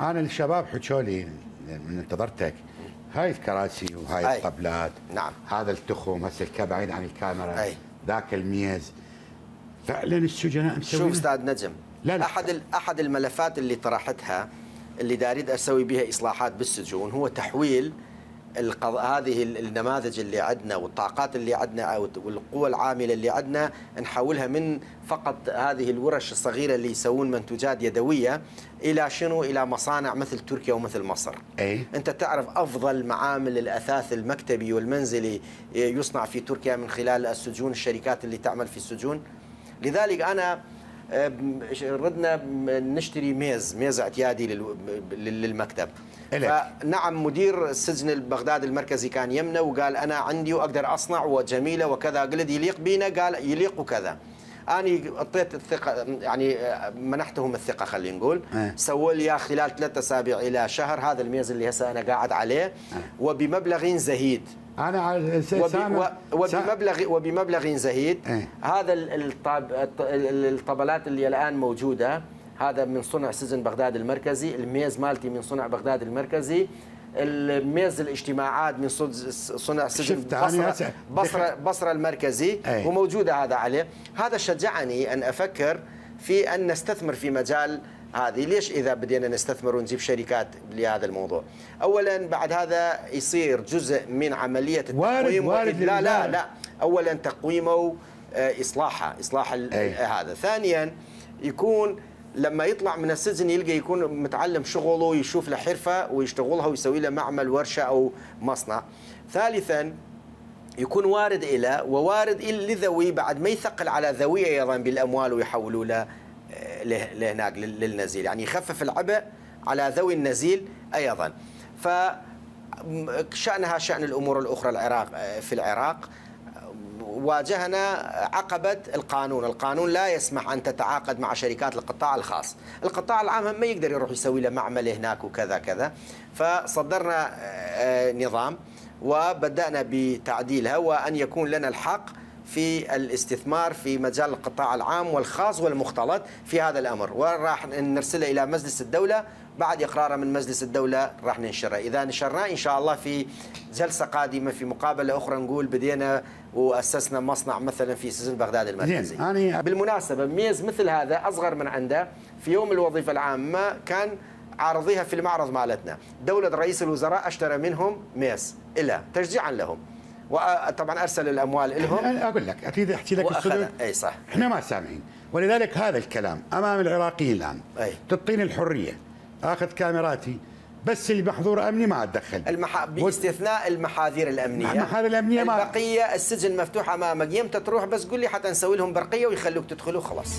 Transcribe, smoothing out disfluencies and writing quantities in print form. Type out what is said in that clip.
انا الشباب حكوا لي من انتظرتك هاي الكراسي وهاي الطبلات، نعم، هذا التخم، هسه الكا بعيد عن الكاميرا، ذاك الميز. فعلا السجناء مسويين. شوف استاذ نجم، لا احد الملفات اللي طرحتها اللي داريد اسوي بها اصلاحات بالسجون هو تحويل هذه النماذج اللي عندنا والطاقات اللي عندنا والقوى العامله اللي عندنا نحولها من فقط هذه الورش الصغيره اللي يسوون منتوجات يدويه الى شنو؟ الى مصانع مثل تركيا ومثل مصر. أي؟ انت تعرف افضل معامل الاثاث المكتبي والمنزلي يصنع في تركيا من خلال السجون، الشركات اللي تعمل في السجون. لذلك انا ردنا نشتري ميز اعتيادي للمكتب. نعم، مدير السجن بغداد المركزي كان يمنا وقال انا عندي واقدر اصنع وجميله وكذا، قلت يليق بينا، قال يليق وكذا. اني اعطيت الثقه، يعني منحتهم الثقه، خلينا نقول سووا لي خلال 3 اسابيع الى شهر هذا الميز اللي هسه انا قاعد عليه، وبمبلغ زهيد. أنا وبمبلغ زهيد. هذا الطبلات اللي الآن موجودة هذا من صنع سجن بغداد المركزي، الميز مالتي من صنع بغداد المركزي، الميز الاجتماعات من صنع سجن بصرة المركزي، وموجودة هذا عليه. هذا شجعني أن أفكر في أن نستثمر في مجال هذه. ليش إذا بدينا نستثمر ونجيب شركات لهذا الموضوع؟ أولا بعد هذا يصير جزء من عملية التقويم، لا أولا تقويمه، إصلاح هذا. ثانيا يكون لما يطلع من السجن يلقى يكون متعلم شغله، يشوف له حرفة ويشتغلها ويسوي له معمل، ورشة أو مصنع. ثالثا يكون وارد إلى لذوي، بعد ما يثقل على ذويه أيضا بالأموال ويحولوا له لهناك للنزيل، يعني يخفف العبء على ذوي النزيل أيضا. فشأنها شأن الأمور الأخرى. في العراق واجهنا عقبة القانون. القانون لا يسمح أن تتعاقد مع شركات القطاع الخاص، القطاع العام هم ما يقدر يروح يسوي له معمل هناك وكذا كذا. فصدرنا نظام وبدأنا بتعديلها، وأن يكون لنا الحق في الاستثمار في مجال القطاع العام والخاص والمختلط في هذا الأمر، وراح نرسله إلى مجلس الدولة، بعد إقراره من مجلس الدولة راح ننشره. إذا نشرناه إن شاء الله في جلسة قادمة في مقابلة أخرى نقول بدينا وأسسنا مصنع مثلا في سجن بغداد المركزي. بالمناسبة ميز مثل هذا أصغر من عنده في يوم الوظيفة العامة كان عارضيها في المعرض مالتنا، دولة رئيس الوزراء اشترى منهم ميز تشجيعا لهم، وطبعا ارسل الاموال لهم. اقول لك اريد احكي لك السلوك. اي صح، احنا ما سامعين، ولذلك هذا الكلام امام العراقيين الان. تعطيني الحريه اخذ كاميراتي، بس اللي محظور امني ما اتدخل، باستثناء المحاذير الامنيه. المحاذير الامنيه البقيه السجن مفتوح امامك، يمتى تروح بس قول لي حتى نسوي لهم برقيه ويخلوك تدخل وخلاص.